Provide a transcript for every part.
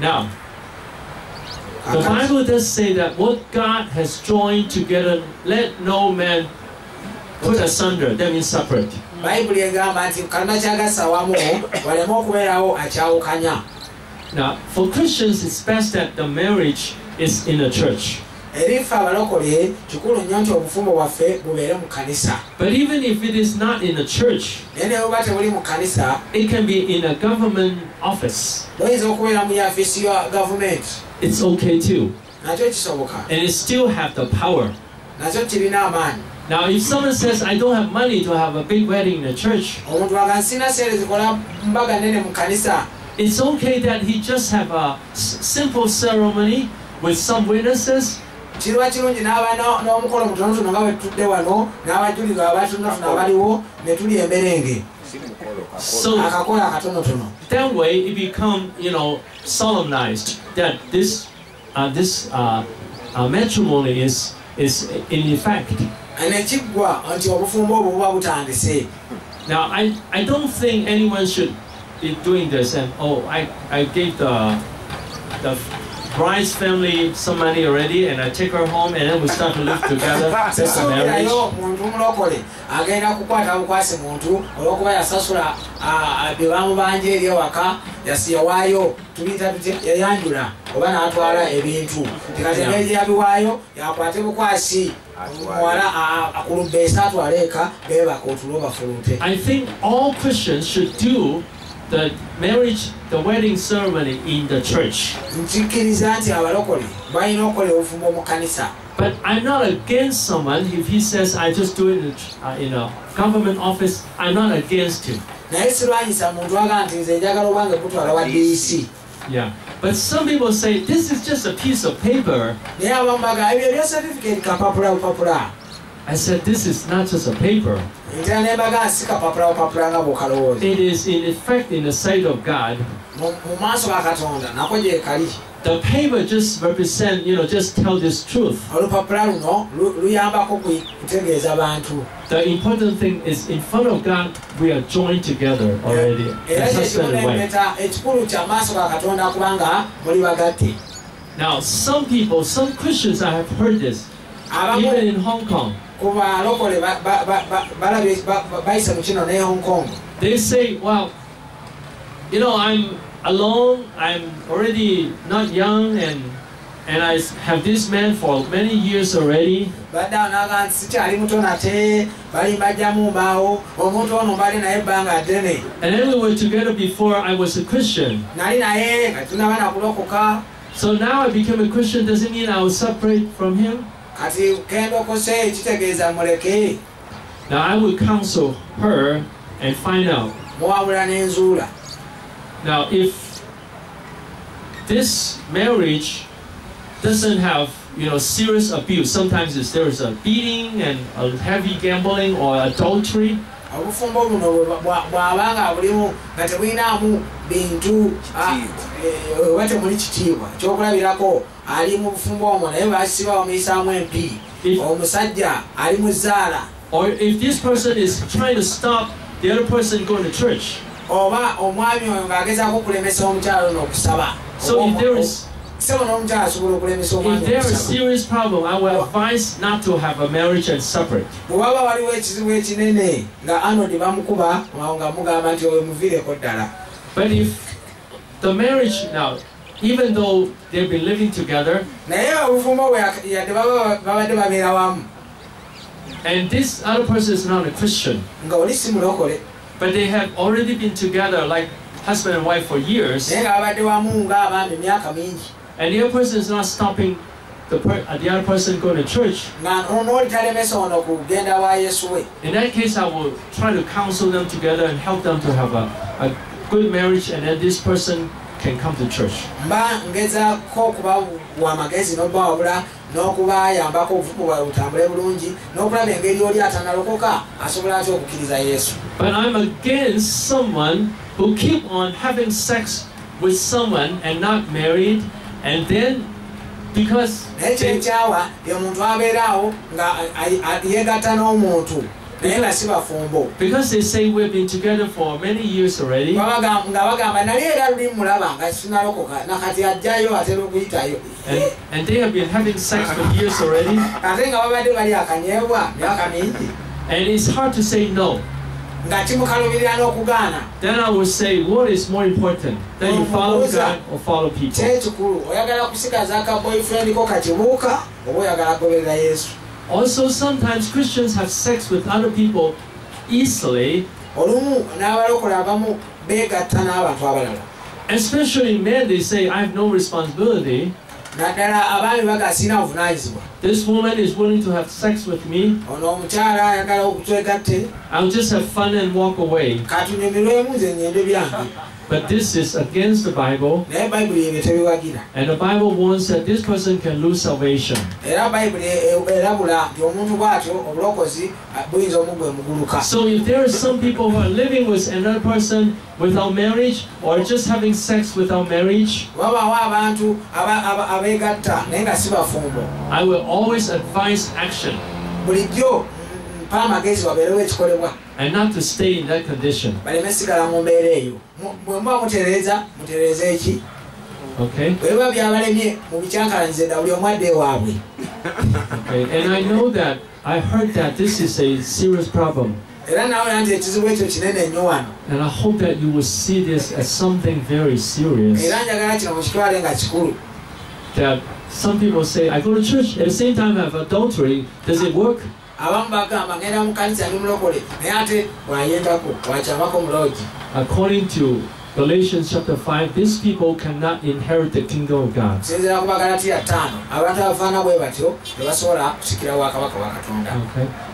Now, the Bible does say that what God has joined together, let no man put asunder. That means separate. Now, for Christians, it's best that the marriage is in the church. But even if it is not in a church, it can be in a government office. It's okay too. And it still have the power. Now if someone says, I don't have money to have a big wedding in a church, it's okay that he just have a simple ceremony with some witnesses. So that way it become, you know, solemnized that this matrimony is in effect. Now I don't think anyone should be doing this and, oh, I gave the bride's family some money already, and I take her home, and then we start to live together. That's a marriage. I think all Christians should do the marriage, the wedding ceremony in the church. But I'm not against someone if he says, I just do it in a government office. I'm not against him. Yeah. But some people say, this is just a piece of paper. I said, this is not just a paper. It is in effect in the sight of God. The paper just represents, you know, just tell this truth. The important thing is in front of God, we are joined together already. Now, some people, some Christians, I have heard this. Even in Hong Kong, they say, well, you know, I'm alone, I'm already not young, and I have this man for many years already. And then we were together before I was a Christian. So now I became a Christian, doesn't mean I will separate from him. Now I will counsel her and find out. Now if this marriage doesn't have, you know, serious abuse, sometimes there is a beating and a heavy gambling or adultery, or if this person is trying to stop the other person going to church, so if there is serious problem, I would advise not to have a marriage and separate. But if the marriage now, even though they've been living together, and this other person is not a Christian, but they have already been together like husband and wife for years, and the other person is not stopping the other person going to church, in that case I will try to counsel them together and help them to have a good marriage, and then this person can come to church. But I'm against someone who keep on having sex with someone and not married, and then because Because they say we've been together for many years already. And they have been having sex for years already. And it's hard to say no. Then I will say, what is more important? That you follow God or follow people? Also, sometimes Christians have sex with other people easily, especially men. They say, I have no responsibility. This woman is willing to have sex with me. I'll just have fun and walk away. But this is against the Bible. And the Bible warns that this person can lose salvation. So if there are some people who are living with another person without marriage, or just having sex without marriage, I will always advise action, and not to stay in that condition. Okay. Okay. And I know that, I heard that this is a serious problem. And I hope that you will see this as something very serious. That some people say, I go to church, at the same time I have adultery, does it work? According to Galatians chapter 5, these people cannot inherit the kingdom of God. Okay.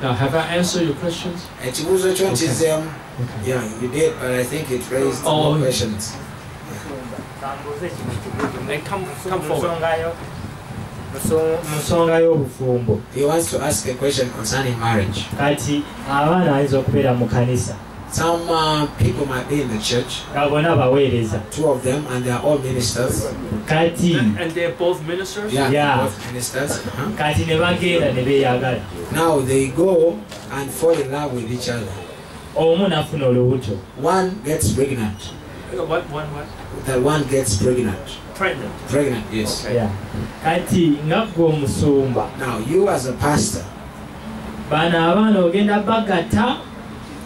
Now, have I answered your questions? Yeah, you did, but I think it raised more questions. Come forward. He wants to ask a question concerning marriage. Some people might be in the church, 2 of them, and they are all ministers. And they are both ministers? Yeah. Both ministers. Now they go and fall in love with each other. One gets pregnant. What? That one gets pregnant. Pregnant, yes. Okay. Yeah. Now, you as a pastor,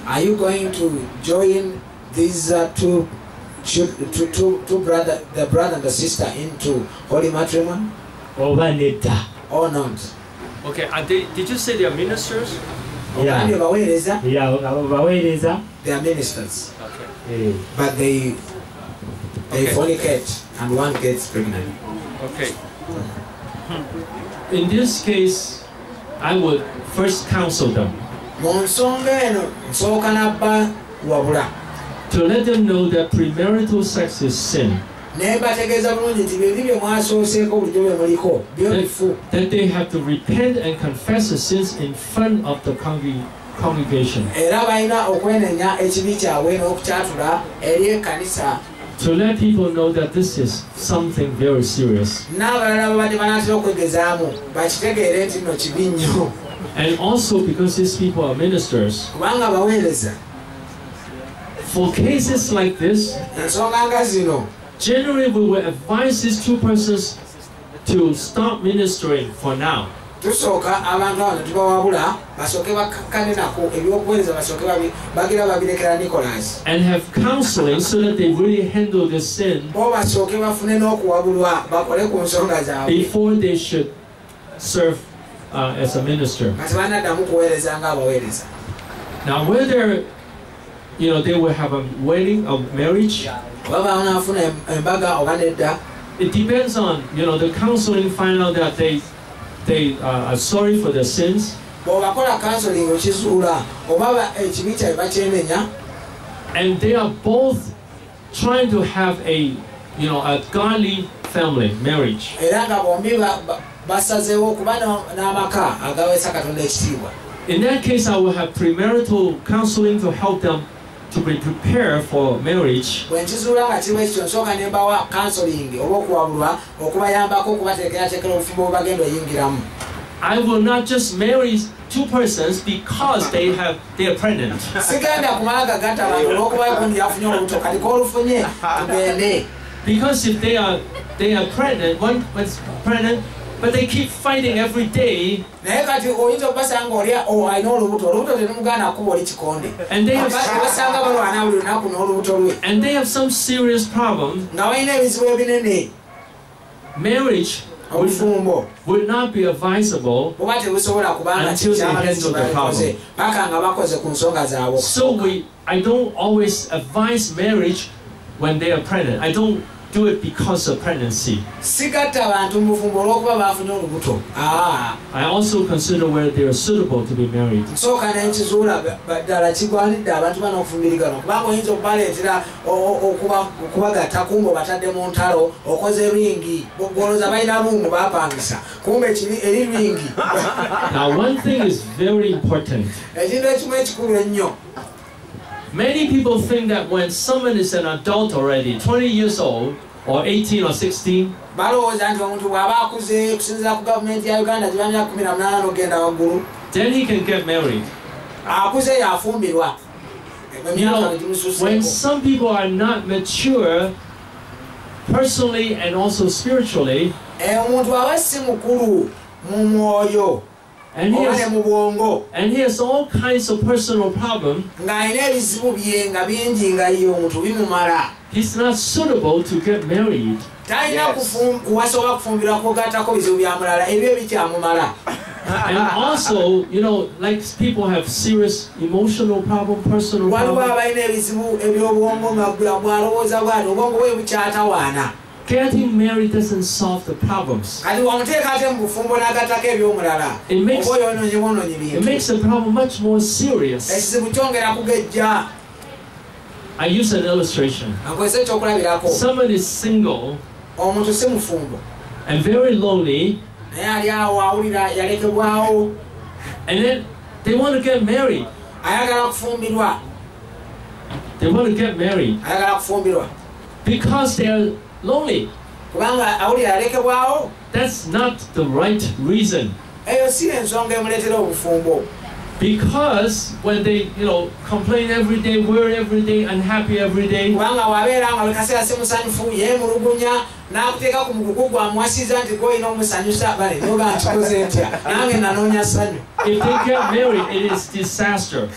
are you going to join these the brother and the sister into holy matrimony? Or not? Okay, did you say they are ministers? Yeah. They are ministers. Okay. But they fornicate. And one gets pregnant. Okay. In this case, I would first counsel them to let them know that premarital sex is sin. That they have to repent and confess the sins in front of the congregation. To let people know that this is something very serious. And also because these people are ministers, for cases like this, generally we will advise these two persons to stop ministering for now. And have counseling so that they really handle the sin before they should serve as a minister. Now, whether they will have a wedding or marriage, it depends on the counseling. Find out that they are sorry for their sins, and they are both trying to have a godly family marriage. In that case, I will have premarital counseling to help them to be prepared for marriage. I will not just marry two persons because they are pregnant. Because if they are pregnant, one was pregnant, but they keep fighting every day. And they have some serious problem. Marriage would not be advisable until they handle the problem. So I don't always advise marriage when they are pregnant. I don't do it because of pregnancy. I also consider whether they are suitable to be married. Now, one thing is very important. Many people think that when someone is an adult already, 20 years old, or 18 or 16, then he can get married. You know, when some people are not mature, personally and also spiritually, and he has all kinds of personal problems. He's not suitable to get married. Yes. And also, you know, like people have serious emotional problem, personal problem. Getting married doesn't solve the problems. It makes the problem much more serious. I use an illustration. Someone is single and very lonely, and then they want to get married. Because they're lonely. That's not the right reason. Because when they, you know, complain every day, worry every day, unhappy every day, if they get married, it is disaster.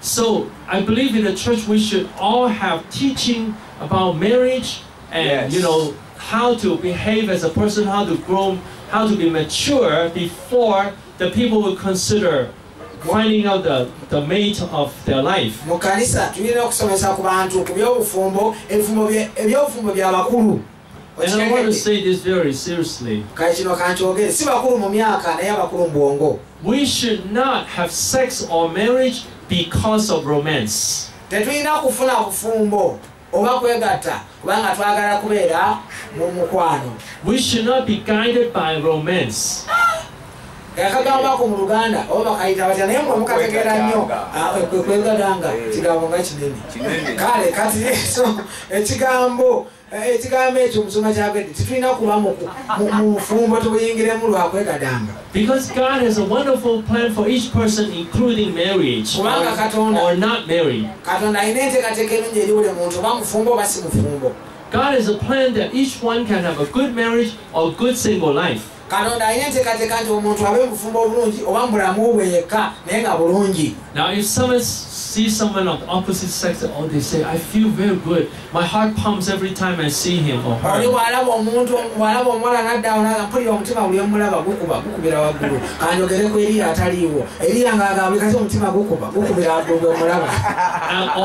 So I believe in the church we should all have teaching about marriage and, yes, you know, how to behave as a person, how to grow, how to be mature before the people will consider finding out the mate of their life. And I want to say this very seriously. We should not have sex or marriage because of romance. We should not be guided by romance. Because God has a wonderful plan for each person, including marriage or not married. God has a plan that each one can have a good marriage or good single life. Now, if someone sees someone of the opposite sex, oh, they say, I feel very good. My heart pumps every time I see him or her.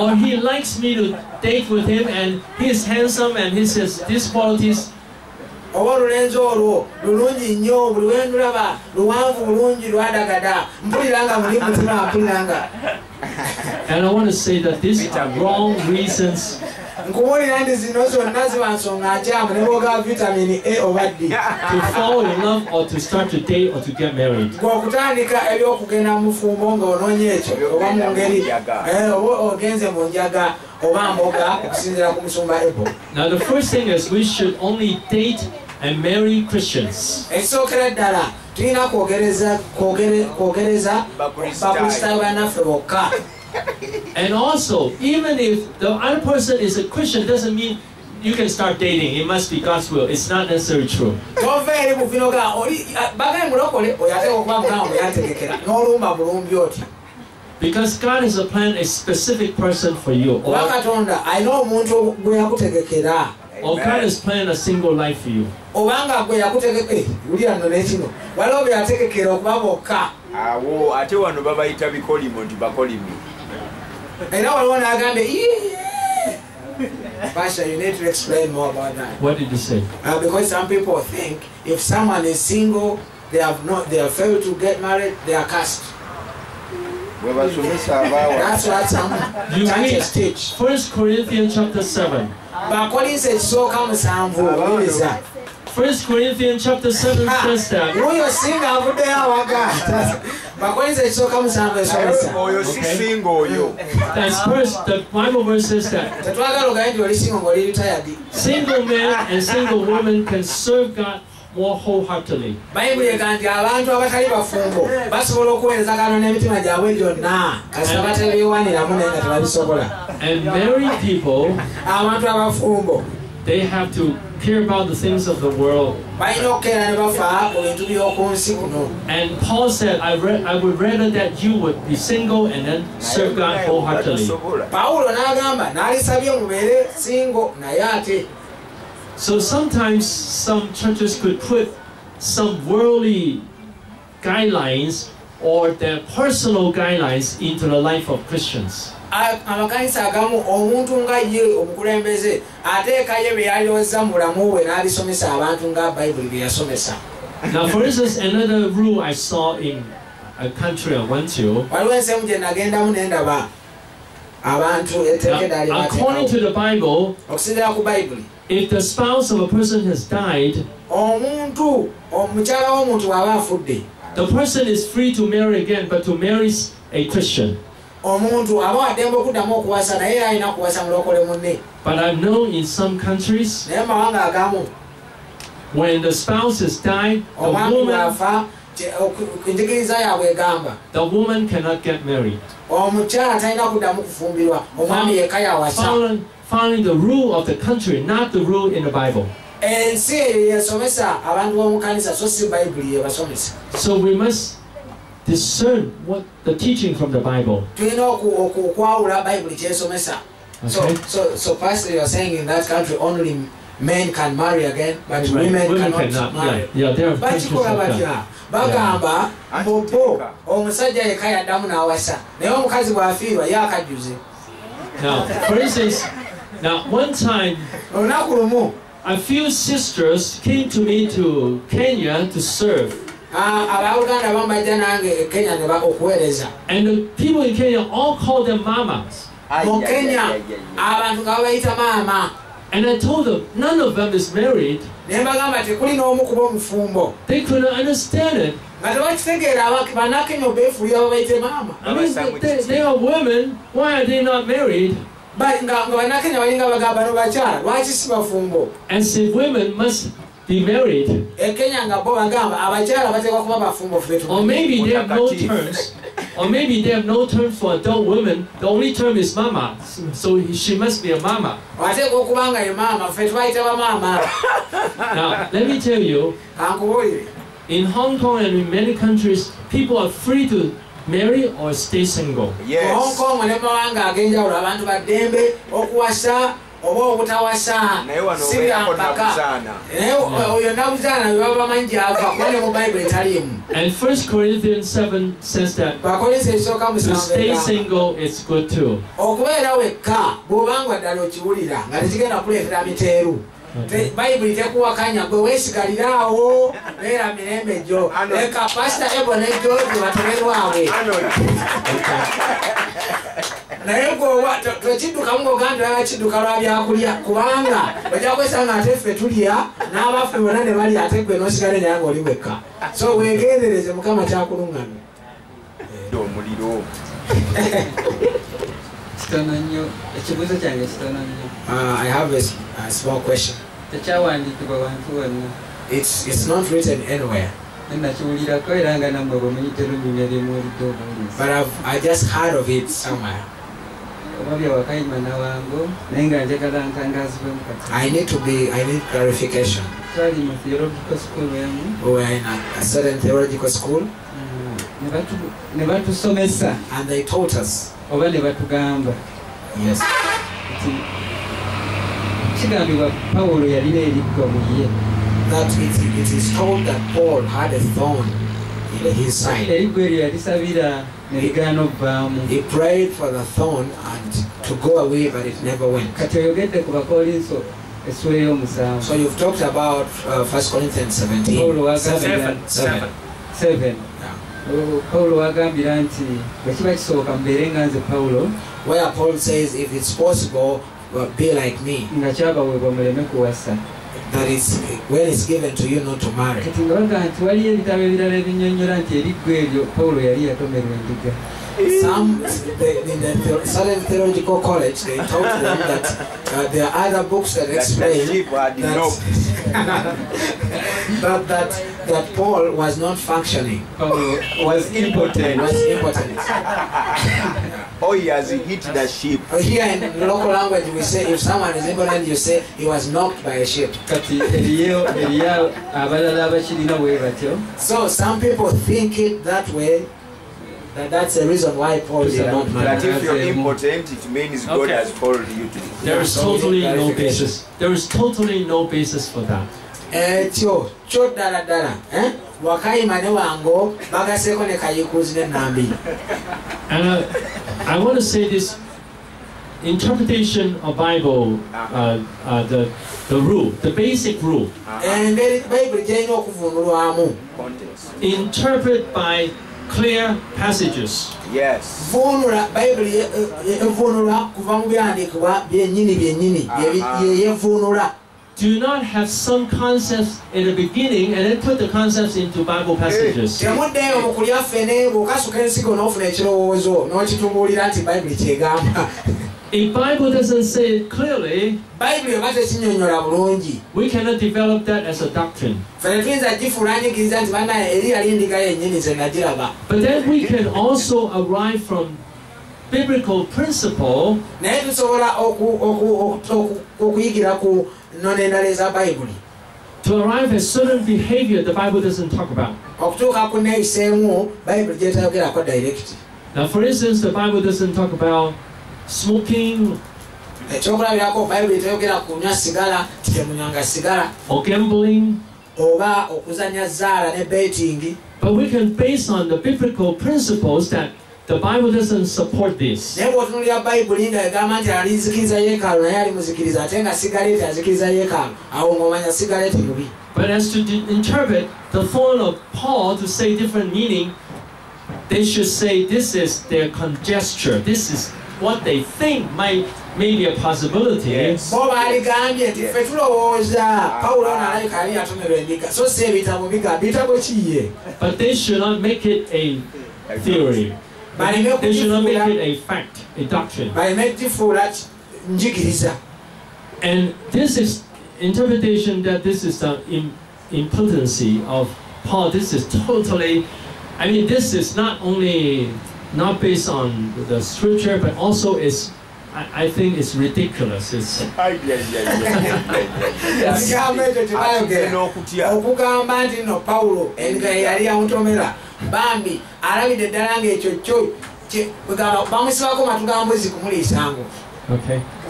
Or he likes me to date with him, and he is handsome, and he says these qualities. And I want to say that these are wrong reasons. To fall in love or to start to date or to get married. Now the first thing is we should only date and marry Christians. And also, even if the other person is a Christian, doesn't mean you can start dating. It must be God's will. It's not necessarily true. Because God has planned a specific person for you. Or God has planned a single life for you. Pastor, you need to explain more about that. What did you say? Because some people think if someone is single, they have failed to get married, they are cursed. That's what some churches teach. 1 Corinthians chapter 7. 1 Corinthians chapter 7 says that. Okay. That's first, the Bible verse says that single man and single woman can serve God more wholeheartedly. And married people, they have to care about the things of the world. And Paul said, I would rather that you would be single and then serve God wholeheartedly. So sometimes some churches could put some worldly guidelines or their personal guidelines into the life of Christians. Now, for instance, another rule I saw in a country I went to, according to the Bible, if the spouse of a person has died, the person is free to marry again, but to marry a Christian. But I've known in some countries, when the spouse has died, the woman cannot get married. Following the rule of the country, not the rule in the Bible. So we must discern what the teaching from the Bible. Okay. So Pastor, you're saying in that country only men can marry again, but women cannot marry. Yeah, there are places like that. Now, for instance, one time, a few sisters came to me to Kenya to serve. And the people in Kenya all call them mamas. And I told them none of them is married. They couldn't understand it. I mean, they are women. Why are they not married? And since women must be married, or maybe they have no terms, for adult women. The only term is mama, so she must be a mama. Now, let me tell you, in Hong Kong and in many countries, people are free to marry or stay single. Yes. And 1 Corinthians 7 says that to stay single is good too. Okay. I have a small question. It's not written anywhere. But I just heard of it somewhere. I need clarification. We were in a certain theological school, and they taught us. Yes. That it is told that Paul had a thorn in his side. He prayed for the thorn and to go away, but it never went. So you've talked about 1 Corinthians 17. 7. Yeah. Where Paul says, if it's possible, be like me. That is, when it's given to you not to marry. In the Southern Theological College, they taught them that there are other books that explain that Paul was not functioning. Was impotent. Oh, he has hit the sheep. Here in local language, we say if someone is impotent, you say he was knocked by a sheep. So some people think it that way. That's the reason why Paul is not married. But if you're impotent, it means God has called you to. There is totally no basis. There is totally no basis for that. And I want to say this interpretation of Bible, the basic rule. Interpret by clear passages. Yes. Do not have some concepts in the beginning and then put the concepts into Bible passages. If Bible doesn't say it clearly, we cannot develop that as a doctrine. But then we can also arrive from biblical principle to arrive at certain behavior the Bible doesn't talk about. Now, for instance, the Bible doesn't talk about smoking, or gambling, but we can base on the biblical principles that the Bible doesn't support this. But as to interpret the thorn of Paul to say different meaning, they should say this is their conjecture. This is what they think may be a possibility. Yes. But they should not make it a theory. They should not make it a fact, a doctrine. And this is interpretation that this is the impotency of Paul. This is totally, I mean, this is not only not based on the scripture, but also is, I think it's ridiculous. It's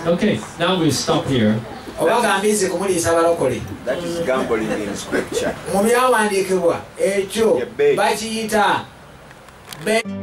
okay. Now we stop here. That is gambling in scripture.